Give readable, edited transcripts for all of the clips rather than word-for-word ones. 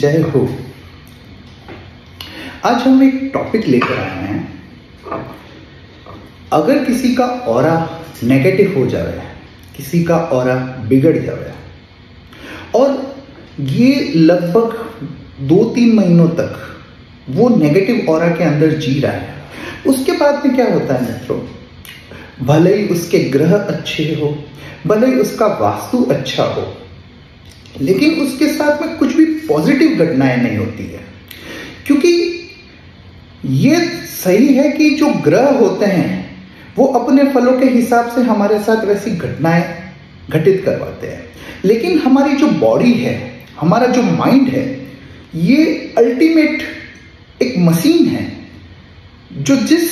जय हो। आज हम एक टॉपिक लेकर आए हैं, अगर किसी का ऑरा नेगेटिव हो जावे, किसी का ऑरा बिगड़ जावे, और ये लगभग 2-3 महीनों तक वो नेगेटिव ऑरा के अंदर जी रहा है, उसके बाद में क्या होता है मित्रों, भले ही उसके ग्रह अच्छे हो, भले ही उसका वास्तु अच्छा हो, लेकिन उसके साथ में कुछ भी पॉज़िटिव घटनाएं नहीं होती है। क्योंकि ये सही है कि जो ग्रह होते हैं वो अपने फलों के हिसाब से हमारे साथ वैसी घटनाएं घटित करवाते हैं, लेकिन हमारी जो बॉडी है, हमारा जो माइंड है, ये अल्टीमेट एक मशीन है जो जिस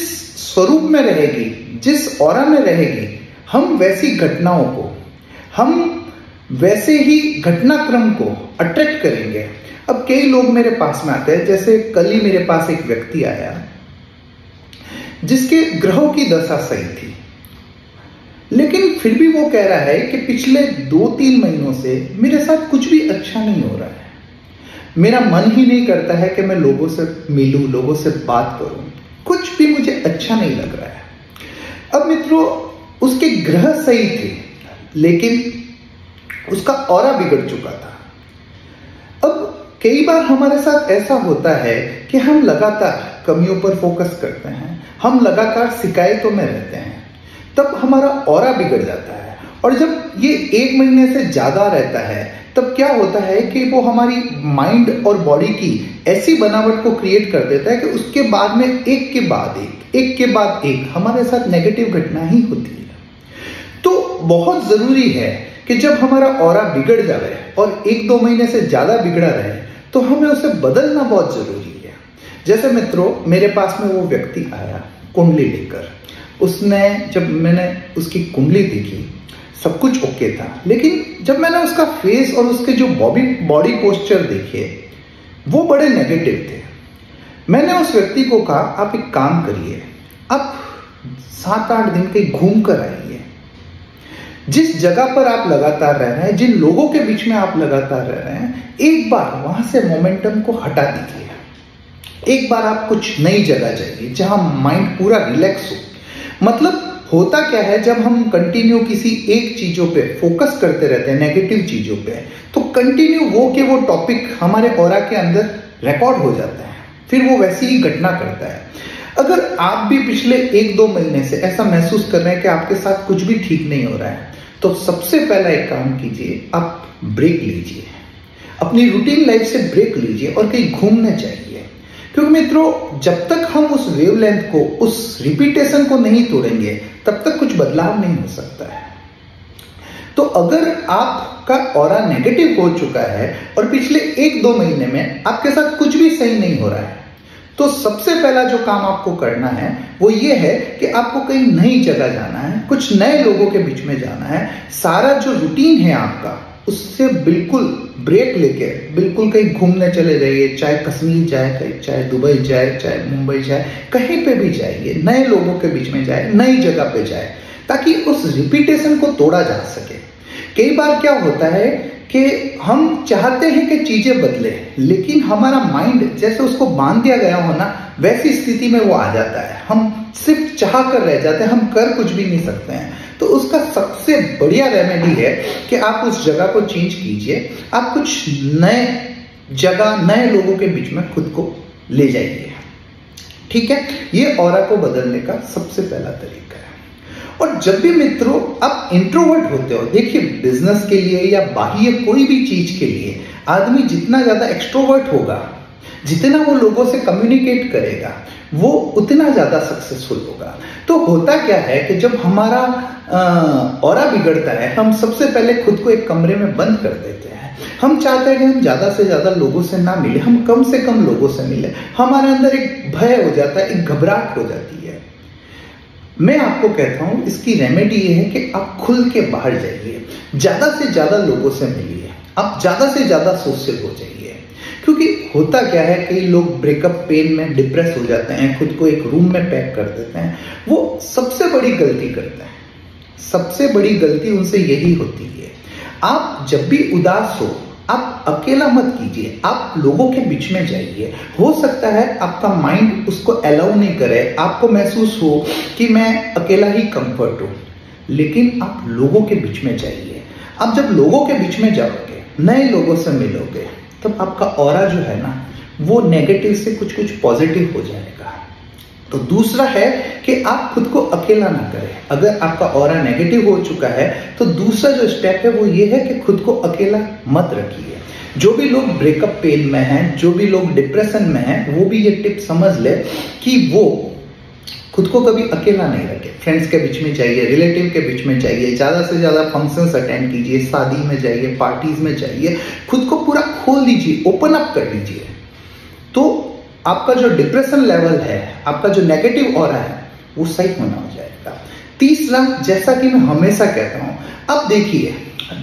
स्वरूप में रहेगी, जिस ऑरा में रहेगी, हम वैसी घटनाओं को, हम वैसे ही घटनाक्रम को अट्रैक्ट करेंगे। अब कई लोग मेरे पास में आते हैं, जैसे कल ही मेरे पास एक व्यक्ति आया जिसके ग्रहों की दशा सही थी, लेकिन फिर भी वो कह रहा है कि पिछले 2-3 महीनों से मेरे साथ कुछ भी अच्छा नहीं हो रहा है, मेरा मन ही नहीं करता है कि मैं लोगों से मिलूं, लोगों से बात करूं, कुछ भी मुझे अच्छा नहीं लग रहा है। अब मित्रों उसके ग्रह सही थे लेकिन उसका ऑरा बिगड़ चुका था। अब कई बार हमारे साथ ऐसा होता है कि हम लगातार कमियों पर फोकस करते हैं, हम लगातार शिकायतों में रहते हैं, तब हमारा ऑरा बिगड़ जाता है। और जब ये 1 महीने से ज्यादा रहता है तब क्या होता है कि वो हमारी माइंड और बॉडी की ऐसी बनावट को क्रिएट कर देता है कि उसके बाद में एक के बाद एक हमारे साथ नेगेटिव घटना ही होती है। तो बहुत जरूरी है कि जब हमारा ऑरा बिगड़ जाए और 1-2 महीने से ज्यादा बिगड़ा रहे तो हमें उसे बदलना बहुत जरूरी है। जैसे मित्रों मेरे पास में वो व्यक्ति आया कुंडली लेकर, उसने जब मैंने उसकी कुंडली देखी सब कुछ ओके था, लेकिन जब मैंने उसका फेस और उसके जो बॉडी पोस्चर देखे वो बड़े नेगेटिव थे। मैंने उस व्यक्ति को कहा आप एक काम करिए, आप 7-8 दिन कहीं घूम कर आइए, जिस जगह पर आप लगातार रह रहे हैं, जिन लोगों के बीच में आप लगातार रह रहे हैं, एक बार वहां से मोमेंटम को हटा दीजिए, एक बार आप कुछ नई जगह जाइए जहां माइंड पूरा रिलैक्स हो। मतलब होता क्या है, जब हम कंटिन्यू किसी एक चीजों पे फोकस करते रहते हैं, नेगेटिव चीजों पे, तो कंटिन्यू वो टॉपिक हमारे ऑरा के अंदर रिकॉर्ड हो जाता है, फिर वो वैसी ही घटना करता है। अगर आप भी पिछले 1-2 महीने से ऐसा महसूस कर रहे हैं कि आपके साथ कुछ भी ठीक नहीं हो रहा है, तो सबसे पहला एक काम कीजिए, आप ब्रेक लीजिए, अपनी रूटीन लाइफ से ब्रेक लीजिए और कहीं घूमने चाहिए। क्योंकि मित्रों जब तक हम उस वेवलेंथ को, उस रिपीटेशन को नहीं तोड़ेंगे तब तक कुछ बदलाव नहीं हो सकता है। तो अगर आपका ऑरा नेगेटिव हो चुका है और पिछले 1-2 महीने में आपके साथ कुछ भी सही नहीं हो रहा है, तो सबसे पहला जो काम आपको करना है वो ये है कि आपको कहीं नई जगह जाना है, कुछ नए लोगों के बीच में जाना है, सारा जो रूटीन है आपका उससे बिल्कुल ब्रेक लेके बिल्कुल कहीं घूमने चले जाइए, चाहे कश्मीर जाए, चाहे दुबई जाए, चाहे मुंबई जाए, कहीं पे भी जाइए, नए लोगों के बीच में जाए, नई जगह पे जाए, ताकि उस रिपीटेशन को तोड़ा जा सके। कई बार क्या होता है कि हम चाहते हैं कि चीजें बदले, लेकिन हमारा माइंड जैसे उसको बांध दिया गया हो ना, वैसी स्थिति में वो आ जाता है, हम सिर्फ चाह कर रह जाते हैं, हम कर कुछ भी नहीं सकते हैं। तो उसका सबसे बढ़िया रेमेडी है कि आप उस जगह को चेंज कीजिए, आप कुछ नए जगह, नए लोगों के बीच में खुद को ले जाइए, ठीक है। ये ऑरा को बदलने का सबसे पहला तरीका है। और जब भी मित्रों आप इंट्रोवर्ट होते हो, देखिए बिजनेस के लिए या बाह्य कोई भी चीज के लिए आदमी जितना ज्यादा एक्सट्रोवर्ट होगा, जितना वो लोगों से कम्युनिकेट करेगा, वो उतना ज्यादा सक्सेसफुल होगा। तो होता क्या है कि जब हमारा ऑरा बिगड़ता है, हम सबसे पहले खुद को एक कमरे में बंद कर देते हैं, हम चाहते हैं कि हम ज्यादा से ज्यादा लोगों से ना मिले, हम कम से कम लोगों से मिले, हमारे अंदर एक भय हो जाता है, एक घबराहट हो जाती है। मैं आपको कहता हूं इसकी रेमेडी ये है कि आप खुल के बाहर जाइए, ज्यादा से ज्यादा लोगों से मिलिए, आप ज्यादा से ज्यादा सोशल हो जाइए। क्योंकि होता क्या है, कई लोग ब्रेकअप पेन में डिप्रेस हो जाते हैं, खुद को एक रूम में पैक कर देते हैं, वो सबसे बड़ी गलती करते हैं, सबसे बड़ी गलती उनसे यही होती है। आप जब भी उदास हो, आप अकेला मत कीजिए, आप लोगों के बीच में जाइए। हो सकता है आपका माइंड उसको अलाउ नहीं करे, आपको महसूस हो कि मैं अकेला ही कंफर्ट हूँ, लेकिन आप लोगों के बीच में जाइए। आप जब लोगों के बीच में जाओगे, नए लोगों से मिलोगे, तब आपका ऑरा जो है ना, वो नेगेटिव से कुछ कुछ पॉज़िटिव हो जाएगा। तो दूसरा है कि आप खुद को अकेला ना करें। अगर आपका ऑरा नेगेटिव हो चुका है तो दूसरा जो स्टेप है वो ये है कि खुद को अकेला मत रखिए। जो भी लोग ब्रेकअप पेन में हैं, जो भी लोग डिप्रेशन में हैं, वो भी ये टिप समझ ले कि वो खुद को कभी अकेला नहीं रखे। फ्रेंड्स के बीच में जाइए, रिलेटिव के बीच में जाइए, ज़्यादा से ज़्यादा फंक्शंस अटेंड कीजिए, शादी में जाइए, पार्टीज़ में जाइए, खुद को पूरा खोल दीजिए, ओपन अप कर दीजिए। तो आपका जो डिप्रेशन लेवल है, आपका जो नेगेटिव ऑरा है, वो सही होना हो जाएगा। तीसरा, जैसा कि मैं हमेशा कहता हूँ, अब देखिए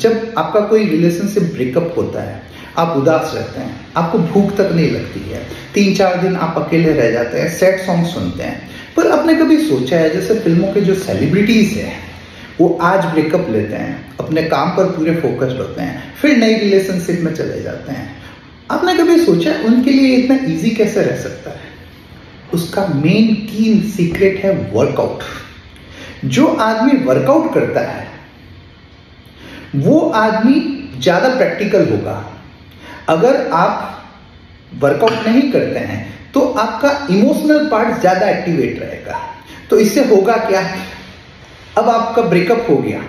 जब आपका कोई रिलेशनशिप ब्रेकअप होता है, आप उदास रहते हैं, आपको भूख तक नहीं लगती है, 3-4 दिन आप अकेले रह जाते हैं, सैड सॉन्ग सुनते हैं। पर आपने कभी सोचा है जैसे फिल्मों के जो सेलिब्रिटीज़ हैं वो आज ब्रेकअप लेते हैं, अपने काम पर पूरे फोकस्ड होते हैं, फिर नई रिलेशनशिप में चले जाते हैं। आपने कभी सोचा उनके लिए इतना इजी कैसे रह सकता है? उसका मेन की सीक्रेट है वर्कआउट। जो आदमी वर्कआउट करता है वो आदमी ज़्यादा प्रैक्टिकल होगा। अगर आप वर्कआउट नहीं करते हैं तो आपका इमोशनल पार्ट ज़्यादा एक्टिवेट रहेगा। तो इससे होगा क्या, अब आपका ब्रेकअप हो गया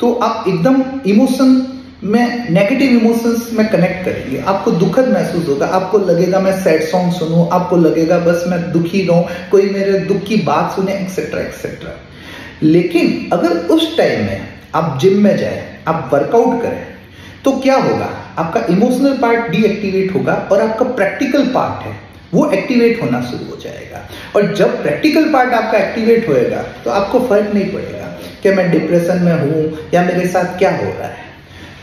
तो आप एकदम इमोशन में, नेगेटिव इमोशंस में कनेक्ट करेंगे, आपको दुखद महसूस होगा, आपको लगेगा मैं सैड सॉन्ग सुनूं, आपको लगेगा बस मैं दुखी रहूं, कोई मेरे दुख की बात सुने, एक्सेट्रा एक्सेट्रा। लेकिन अगर उस टाइम में आप जिम में जाएं, आप वर्कआउट करें, तो क्या होगा, आपका इमोशनल पार्ट डीएक्टिवेट होगा और आपका प्रैक्टिकल पार्ट है वो एक्टिवेट होना शुरू हो जाएगा। और जब प्रैक्टिकल पार्ट आपका एक्टिवेट होएगा तो आपको फर्क नहीं पड़ेगा कि मैं डिप्रेशन में हूँ या मेरे साथ क्या हो रहा है।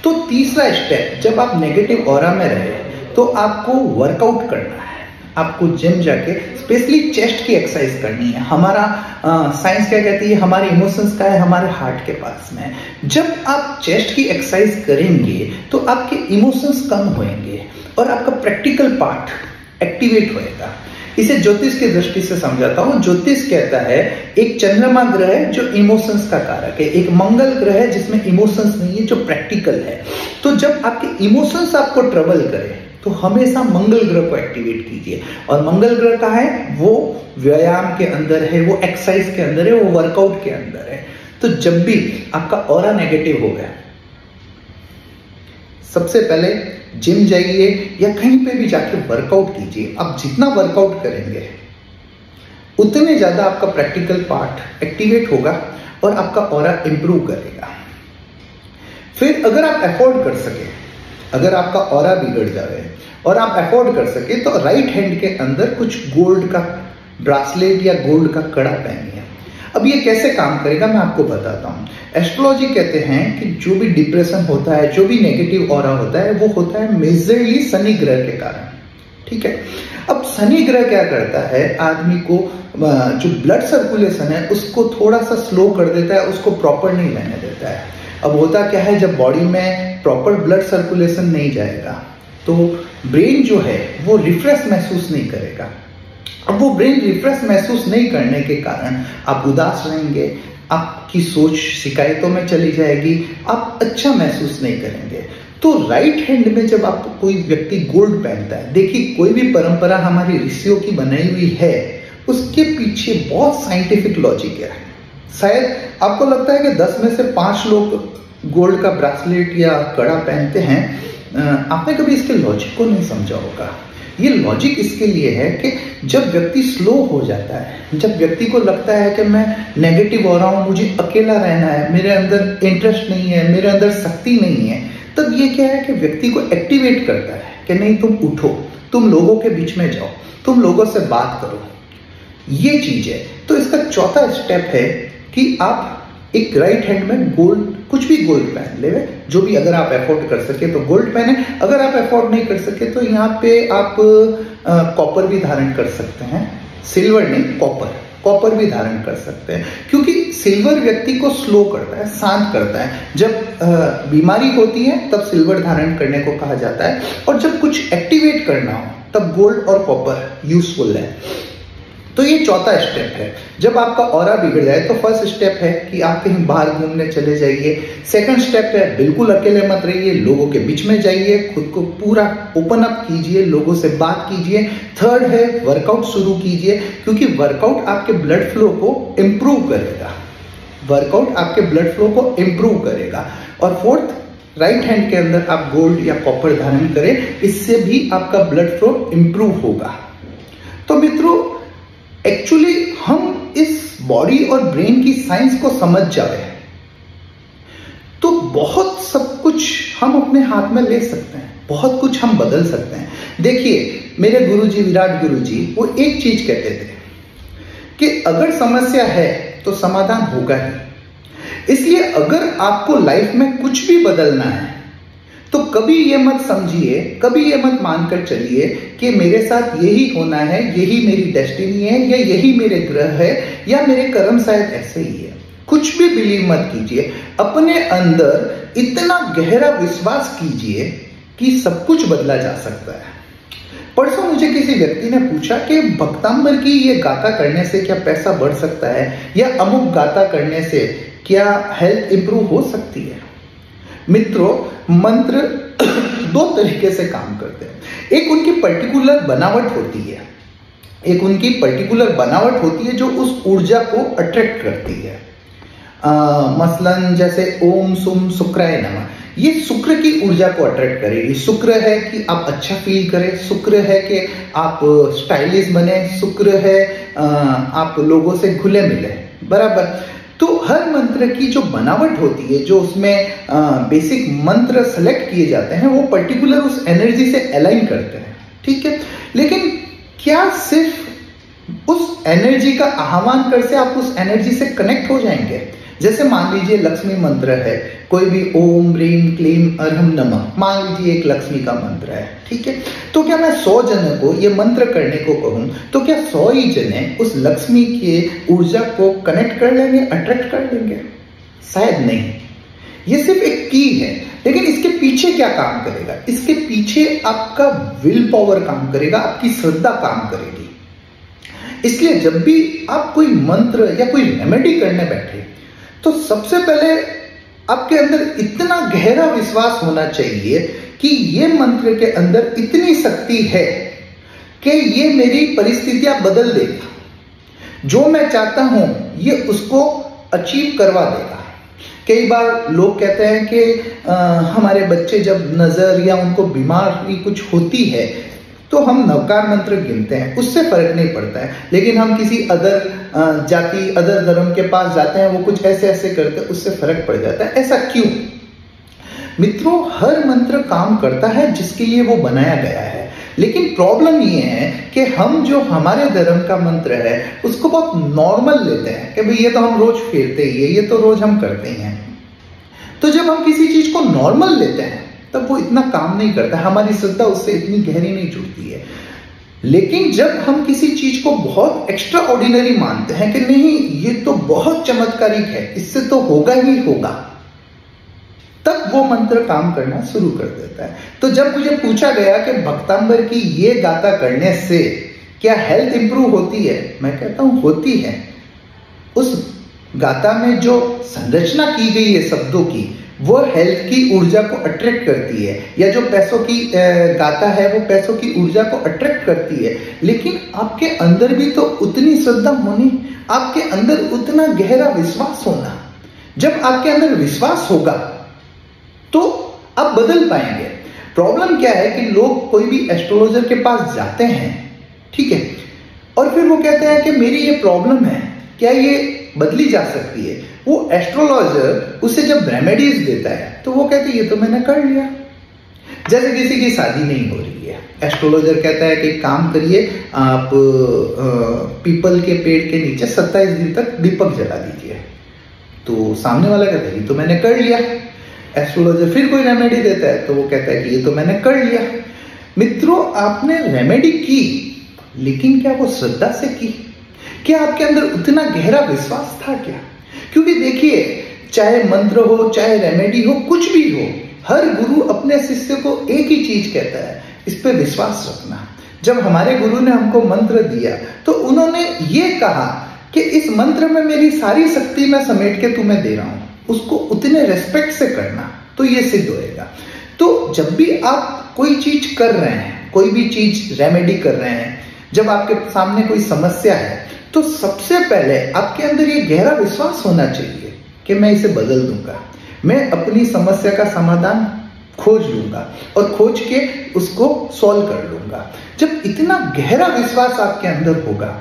तो तीसरा स्टेप, जब आप नेगेटिव ऑरा में रहे तो आपको वर्कआउट करना है, आपको जिम जाके स्पेशली चेस्ट की एक्सरसाइज करनी है। हमारा साइंस क्या कहती है, हमारे इमोशंस का है हमारे हार्ट के पास में। जब आप चेस्ट की एक्सरसाइज करेंगे तो आपके इमोशंस कम होंगे और आपका प्रैक्टिकल पार्ट एक्टिवेट होएगा। इसे ज्योतिष की दृष्टि से समझाता हूँ। ज्योतिष कहता है एक चंद्रमा ग्रह है जो इमोशंस का कारक है, एक मंगल ग्रह है जिसमें इमोशंस नहीं है, जो प्रैक्टिकल है। तो जब आपके इमोशंस आपको ट्रबल करे तो हमेशा मंगल ग्रह को एक्टिवेट कीजिए। और मंगल ग्रह का है वो व्यायाम के अंदर है, वो एक्सरसाइज के अंदर है, वो वर्कआउट के अंदर है। तो जब भी आपका ऑरा नेगेटिव हो गया, सबसे पहले जिम जाइए या कहीं पे भी जाके वर्कआउट कीजिए। आप जितना वर्कआउट करेंगे उतने ज़्यादा आपका प्रैक्टिकल पार्ट एक्टिवेट होगा और आपका ऑरा इम्प्रूव करेगा। फिर अगर आप एफोर्ड कर सके, अगर आपका ऑरा बिगड़ जाए और आप एफोर्ड कर सके, तो राइट हैंड के अंदर कुछ गोल्ड का ब्रासलेट या गोल्ड का कड़ा पहनिए। अब ये कैसे काम करेगा मैं आपको बताता हूँ। एस्ट्रोलॉजी कहते हैं कि जो भी डिप्रेशन होता है, जो भी नेगेटिव ऑरा होता है, वो होता है मेजरली शनि ग्रह के कारण। ठीक है, अब शनि ग्रह क्या करता है, आदमी को जो ब्लड सर्कुलेशन है उसको थोड़ा सा स्लो कर देता है, उसको प्रॉपर नहीं रहने देता है। अब होता क्या है, जब बॉडी में प्रॉपर ब्लड सर्कुलेशन नहीं जाएगा तो ब्रेन जो है वो रिफ्रेश महसूस नहीं करेगा। अब वो ब्रेन रिफ्रेश महसूस नहीं करने के कारण आप उदास रहेंगे, आपकी सोच शिकायतों में चली जाएगी, आप अच्छा महसूस नहीं करेंगे। तो राइट हैंड में जब आप कोई व्यक्ति गोल्ड पहनता है, देखिए कोई भी परंपरा हमारी ऋषियों की बनाई हुई है, उसके पीछे बहुत साइंटिफिक लॉजिक है। शायद आपको लगता है कि 10 में से 5 लोग गोल्ड का ब्रासलेट या कड़ा पहनते हैं, आपने कभी इसके लॉजिक को नहीं समझा होगा। ये लॉजिक इसके लिए है कि जब व्यक्ति स्लो हो जाता है, जब व्यक्ति को लगता है कि मैं नेगेटिव हो रहा हूँ, मुझे अकेला रहना है, मेरे अंदर इंटरेस्ट नहीं है, मेरे अंदर शक्ति नहीं है, तब ये क्या है कि व्यक्ति को एक्टिवेट करता है कि नहीं, तुम उठो, तुम लोगों के बीच में जाओ, तुम लोगों से बात करो, ये चीज़ है। तो इसका चौथा स्टेप है कि आप एक राइट हैंड में गोल्ड, कुछ भी गोल्ड पहन ले, जो भी अगर आप एफोर्ड कर सके तो गोल्ड पहने, अगर आप एफोर्ड नहीं कर सके तो यहाँ पे आप कॉपर भी धारण कर सकते हैं, सिल्वर नहीं, कॉपर। कॉपर भी धारण कर सकते हैं, क्योंकि सिल्वर व्यक्ति को स्लो करता है, शांत करता है। जब बीमारी होती है तब सिल्वर धारण करने को कहा जाता है, और जब कुछ एक्टिवेट करना हो तब गोल्ड और कॉपर यूजफुल है। तो ये चौथा स्टेप है। जब आपका ऑरा बिगड़ जाए तो फर्स्ट स्टेप है कि आप कहीं बाहर घूमने चले जाइए। सेकंड स्टेप है बिल्कुल अकेले मत रहिए, लोगों के बीच में जाइए, खुद को पूरा ओपन अप कीजिए, लोगों से बात कीजिए। थर्ड है वर्कआउट शुरू कीजिए, क्योंकि वर्कआउट आपके ब्लड फ्लो को इम्प्रूव करेगा, वर्कआउट आपके ब्लड फ्लो को इम्प्रूव करेगा। और फोर्थ, राइट हैंड के अंदर आप गोल्ड या कॉपर धारण करें, इससे भी आपका ब्लड फ्लो इम्प्रूव होगा। तो मित्रों, एक्चुअली हम इस बॉडी और ब्रेन की साइंस को समझ जाए तो बहुत सब कुछ हम अपने हाथ में ले सकते हैं, बहुत कुछ हम बदल सकते हैं। देखिए, मेरे गुरुजी विराट गुरुजी वो एक चीज कहते थे कि अगर समस्या है तो समाधान होगा ही। इसलिए अगर आपको लाइफ में कुछ भी बदलना है तो कभी ये मत समझिए, कभी ये मत मानकर चलिए कि मेरे साथ यही होना है, यही मेरी डेस्टिनी है, या यही मेरे ग्रह है, या मेरे कर्म शायद ऐसे ही है। कुछ भी बिलीव मत कीजिए। अपने अंदर इतना गहरा विश्वास कीजिए कि सब कुछ बदला जा सकता है। परसों मुझे किसी व्यक्ति ने पूछा कि भक्तांबर की ये गाथा करने से क्या पैसा बढ़ सकता है, या अमुक गाथा करने से क्या हेल्थ इंप्रूव हो सकती है। मित्रों, मंत्र दो तरीके से काम करते हैं। एक उनकी पर्टिकुलर बनावट होती है, एक उनकी पर्टिकुलर बनावट होती है जो उस ऊर्जा को अट्रैक्ट करती है। मसलन जैसे ओम सुम शुक्राय नमः, ये शुक्र की ऊर्जा को अट्रैक्ट करेगी। शुक्र है कि आप अच्छा फील करें, शुक्र है कि आप स्टाइलिश बने, शुक्र है आप लोगों से घुले मिले, बराबर। तो हर मंत्र की जो बनावट होती है, जो उसमें बेसिक मंत्र सेलेक्ट किए जाते हैं, वो पर्टिकुलर उस एनर्जी से अलाइन करते हैं, ठीक है। लेकिन क्या सिर्फ उस एनर्जी का आह्वान कर से आप उस एनर्जी से कनेक्ट हो जाएंगे? जैसे मान लीजिए लक्ष्मी मंत्र है, कोई भी ओम ह्रीम क्लीम अरहम नमः, मान लीजिए एक लक्ष्मी का मंत्र है, ठीक है। तो क्या मैं 100 जनों को ये मंत्र करने को कहूँ तो क्या 100 ही जने उस लक्ष्मी के ऊर्जा को कनेक्ट कर लेंगे, अट्रैक्ट कर लेंगे? शायद नहीं। ये सिर्फ एक की है, लेकिन इसके पीछे क्या काम करेगा? इसके पीछे आपका विल पावर काम करेगा, आपकी श्रद्धा काम करेगी। इसलिए जब भी आप कोई मंत्र या कोई रेमेडी करने बैठे तो सबसे पहले आपके अंदर इतना गहरा विश्वास होना चाहिए कि ये मंत्र के अंदर इतनी शक्ति है कि ये मेरी परिस्थितियां बदल देगा, जो मैं चाहता हूं ये उसको अचीव करवा देगा। कई बार लोग कहते हैं कि हमारे बच्चे जब नजर या उनको बीमारी कुछ होती है तो हम नवकार मंत्र गिनते हैं, उससे फर्क नहीं पड़ता है। लेकिन हम किसी अदर जाति, अदर धर्म के पास जाते हैं, वो कुछ ऐसे ऐसे करते हैं, उससे फर्क पड़ जाता है। ऐसा क्यों? मित्रों, हर मंत्र काम करता है जिसके लिए वो बनाया गया है। लेकिन प्रॉब्लम ये है कि हम जो हमारे धर्म का मंत्र है उसको बहुत नॉर्मल लेते हैं कि भाई ये तो हम रोज फेरते ही है, ये तो रोज हम करते ही हैं। तो जब हम किसी चीज को नॉर्मल लेते हैं तब वो इतना काम नहीं करता, हमारी श्रद्धा उससे इतनी गहरी नहीं जुड़ती है। लेकिन जब हम किसी चीज को बहुत एक्स्ट्रा ऑर्डिनरी मानते हैं कि नहीं ये तो बहुत चमत्कारिक है, इससे तो होगा ही होगा, तब वो मंत्र काम करना शुरू कर देता है। तो जब मुझे पूछा गया कि भक्तांबर की ये गाथा करने से क्या हेल्थ इंप्रूव होती है, मैं कहता हूं होती है। उस गाथा में जो संरचना की गई है शब्दों की, वो हेल्थ की ऊर्जा को अट्रैक्ट करती है, या जो पैसों की गाता है वो पैसों की ऊर्जा को अट्रैक्ट करती है। लेकिन आपके अंदर भी तो उतनी श्रद्धा होनी, आपके अंदर उतना गहरा विश्वास होना। जब आपके अंदर विश्वास होगा तो आप बदल पाएंगे। प्रॉब्लम क्या है कि लोग कोई भी एस्ट्रोलॉजर के पास जाते हैं, ठीक है, और फिर वो कहते हैं कि मेरी ये प्रॉब्लम है, क्या ये बदली जा सकती है? वो एस्ट्रोलॉजर उसे जब रेमेडीज देता है तो वो कहते हैं ये तो मैंने कर लिया। जैसे किसी की शादी नहीं हो रही है, एस्ट्रोलॉजर कहता है कि काम करिए आप पीपल के पेड़ के नीचे 27 दिन तक दीपक जला दीजिए, तो सामने वाला कहता है ये तो मैंने कर लिया। एस्ट्रोलॉजर फिर कोई रेमेडी देता है तो वो कहता है कि ये तो मैंने कर लिया। मित्रों, आपने रेमेडी की, लेकिन क्या वो श्रद्धा से की? क्या आपके अंदर उतना गहरा विश्वास था क्या? क्योंकि देखिए, चाहे मंत्र हो, चाहे रेमेडी हो, कुछ भी हो, हर गुरु अपने शिष्य को एक ही चीज कहता है, इस पे विश्वास रखना। जब हमारे गुरु ने हमको मंत्र दिया तो उन्होंने ये कहा कि इस मंत्र में मेरी सारी शक्ति मैं समेट के तुम्हें दे रहा हूं, उसको उतने रेस्पेक्ट से करना, तो ये सिद्ध होएगा। तो जब भी आप कोई चीज कर रहे हैं, कोई भी चीज रेमेडी कर रहे हैं, जब आपके सामने कोई समस्या है तो सबसे पहले आपके अंदर ये गहरा विश्वास होना चाहिए कि मैं इसे बदल दूंगा, मैं अपनी समस्या का समाधान खोज लूंगा और खोज के उसको सॉल्व कर लूंगा। जब इतना गहरा विश्वास आपके अंदर होगा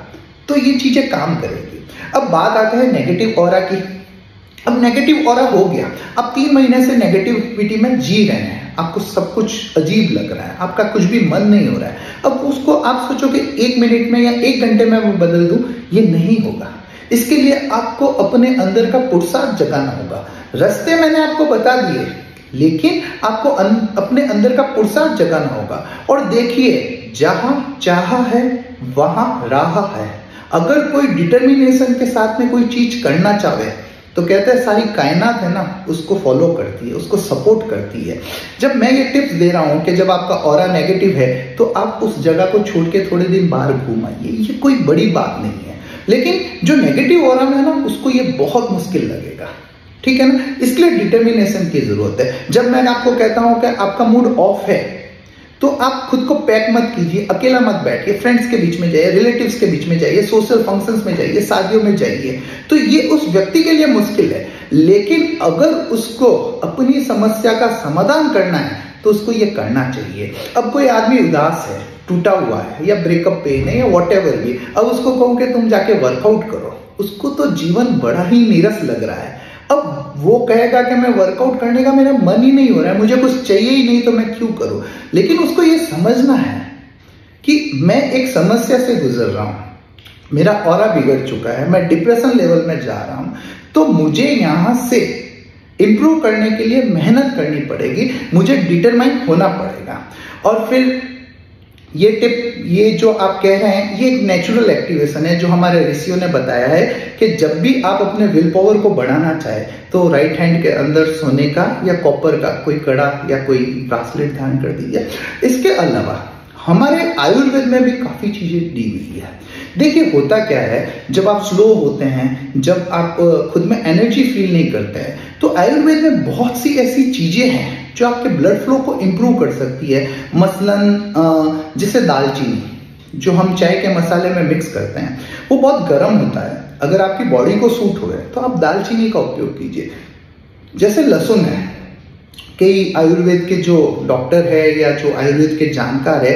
तो ये चीजें काम करेगी। अब बात आती है नेगेटिव ऑरा की। अब नेगेटिव ऑरा हो गया, आप 3 महीने से नेगेटिविटी में जी रहे हैं, आपको सब कुछ अजीब लग रहा है, आपका कुछ भी मन नहीं हो रहा है। अब उसको आप सोचो कि 1 मिनट में या 1 घंटे में वो बदल दूं, ये नहीं होगा। इसके लिए आपको अपने अंदर का पुरुषार्थ जगाना होगा। रास्ते मैंने आपको बता दिए, लेकिन आपको अपने अंदर का पुरुषार्थ जगाना होगा। और देखिए, जहां चाहा है वहां रहा है। अगर कोई डिटर्मिनेशन के साथ में कोई चीज करना चाहे तो कहते हैं सारी कायनात है ना, उसको फॉलो करती है, उसको सपोर्ट करती है। जब मैं ये टिप्स दे रहा हूँ कि जब आपका ऑरा नेगेटिव है तो आप उस जगह को छोड़ के थोड़े दिन बाहर घूम आइए, ये कोई बड़ी बात नहीं है। लेकिन जो नेगेटिव ऑरा में है ना, उसको ये बहुत मुश्किल लगेगा, ठीक है ना। इसलिए डिटर्मिनेशन की जरूरत है। जब मैं आपको कहता हूँ कि आपका मूड ऑफ है तो आप खुद को पैक मत कीजिए, अकेला मत बैठिए, फ्रेंड्स के बीच में जाइए, रिलेटिव्स के बीच में जाइए, सोशल फंक्शंस में जाइए, शादियों में जाइए। तो ये उस व्यक्ति के लिए मुश्किल है, लेकिन अगर उसको अपनी समस्या का समाधान करना है तो उसको ये करना चाहिए। अब कोई आदमी उदास है, टूटा हुआ है, या ब्रेकअप पेन है, या वॉटेवर भी, अब उसको कहूँ कि तुम जाके वर्कआउट करो, उसको तो जीवन बड़ा ही नीरस लग रहा है। अब वो कहेगा कि मैं वर्कआउट करने का मेरा मन ही नहीं हो रहा है, मुझे कुछ चाहिए ही नहीं, तो मैं क्यों करूं। लेकिन उसको ये समझना है कि मैं एक समस्या से गुजर रहा हूं, मेरा ऑरा बिगड़ चुका है, मैं डिप्रेशन लेवल में जा रहा हूं, तो मुझे यहां से इंप्रूव करने के लिए मेहनत करनी पड़ेगी, मुझे डिटरमाइन होना पड़ेगा। और फिर ये टिप, ये जो आप कह रहे हैं, ये एक नेचुरल एक्टिवेशन है जो हमारे ऋषियों ने बताया है कि जब भी आप अपने विल पावर को बढ़ाना चाहे तो राइट हैंड के अंदर सोने का या कॉपर का कोई कड़ा या कोई ब्रासलेट धारण कर दीजिए। इसके अलावा हमारे आयुर्वेद में भी काफ़ी चीज़ें दी हुई है। देखिए, होता क्या है, जब आप स्लो होते हैं, जब आप खुद में एनर्जी फील नहीं करते हैं, तो आयुर्वेद में बहुत सी ऐसी चीज़ें हैं जो आपके ब्लड फ्लो को इम्प्रूव कर सकती है। मसलन जैसे दालचीनी, जो हम चाय के मसाले में मिक्स करते हैं, वो बहुत गर्म होता है। अगर आपकी बॉडी को सूट हो तो आप दालचीनी का उपयोग कीजिए। जैसे लहसुन है, कई आयुर्वेद के जो डॉक्टर है या जो आयुर्वेद के जानकार है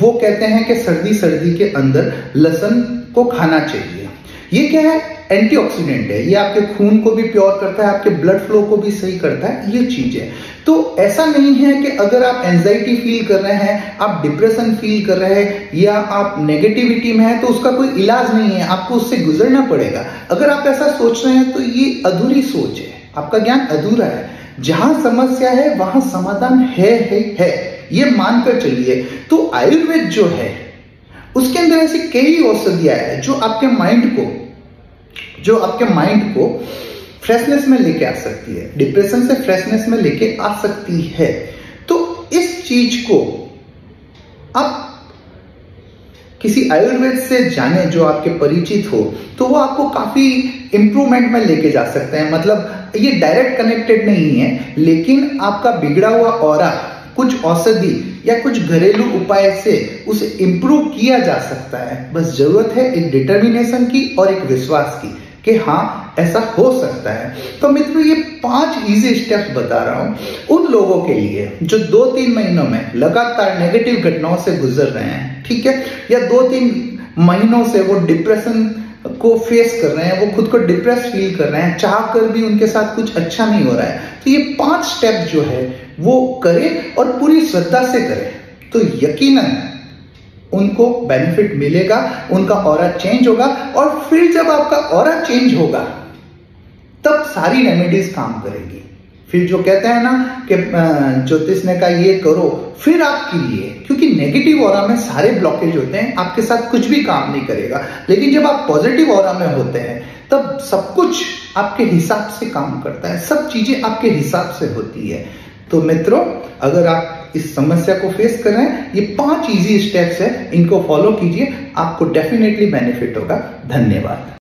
वो कहते हैं कि सर्दी के अंदर लहसुन को खाना चाहिए। ये क्या है, एंटीऑक्सीडेंट है, ये आपके खून को भी प्योर करता है, आपके ब्लड फ्लो को भी सही करता है, ये चीज है। तो ऐसा नहीं है कि अगर आप एंजाइटी फील कर रहे हैं, आप डिप्रेशन फील कर रहे हैं या आप नेगेटिविटी में हैं तो उसका कोई इलाज नहीं है, आपको उससे गुजरना पड़ेगा। अगर आप ऐसा सोच रहे हैं तो ये अधूरी सोच है, आपका ज्ञान अधूरा है। जहां समस्या है वहां समाधान है, ये मानकर चलिए। तो आयुर्वेद जो है उसके अंदर ऐसी कई औषधियां है जो आपके माइंड को फ्रेशनेस में लेके आ सकती है, डिप्रेशन से फ्रेशनेस में लेके आ सकती है। तो इस चीज को आप किसी आयुर्वेद से जाने जो आपके परिचित हो, तो वो आपको काफी इम्प्रूवमेंट में लेके जा सकते हैं। मतलब ये डायरेक्ट कनेक्टेड नहीं है, लेकिन आपका बिगड़ा हुआ ऑरा कुछ औषधि या कुछ घरेलू उपाय से उसे इम्प्रूव किया जा सकता है। बस जरूरत है एक डिटर्मिनेशन की और एक विश्वास की कि हाँ, ऐसा हो सकता है। तो मित्रों, ये 5 इजी स्टेप्स बता रहा हूं उन लोगों के लिए जो 2-3 महीनों में लगातार नेगेटिव घटनाओं से गुजर रहे हैं, ठीक है, या 2-3 महीनों से वो डिप्रेशन को फेस कर रहे हैं, वो खुद को डिप्रेस फील कर रहे हैं, चाह कर भी उनके साथ कुछ अच्छा नहीं हो रहा है। तो ये 5 स्टेप जो है वो करें और पूरी श्रद्धा से करें, तो यकीनन उनको बेनिफिट मिलेगा, उनका ऑरा चेंज होगा। और फिर जब आपका ऑरा चेंज होगा तब सारी रेमेडीज काम करेगी। फिर जो कहते हैं ना कि ज्योतिष ने कहा ये करो, फिर आपके लिए, क्योंकि नेगेटिव ऑरा में सारे ब्लॉकेज होते हैं, आपके साथ कुछ भी काम नहीं करेगा। लेकिन जब आप पॉज़िटिव ऑरा में होते हैं तब सब कुछ आपके हिसाब से काम करता है, सब चीजें आपके हिसाब से होती है। तो मित्रों, अगर आप इस समस्या को फेस कर रहे हैं, ये 5 इजी स्टेप्स है, इनको फॉलो कीजिए, आपको डेफिनेटली बेनिफिट होगा। धन्यवाद।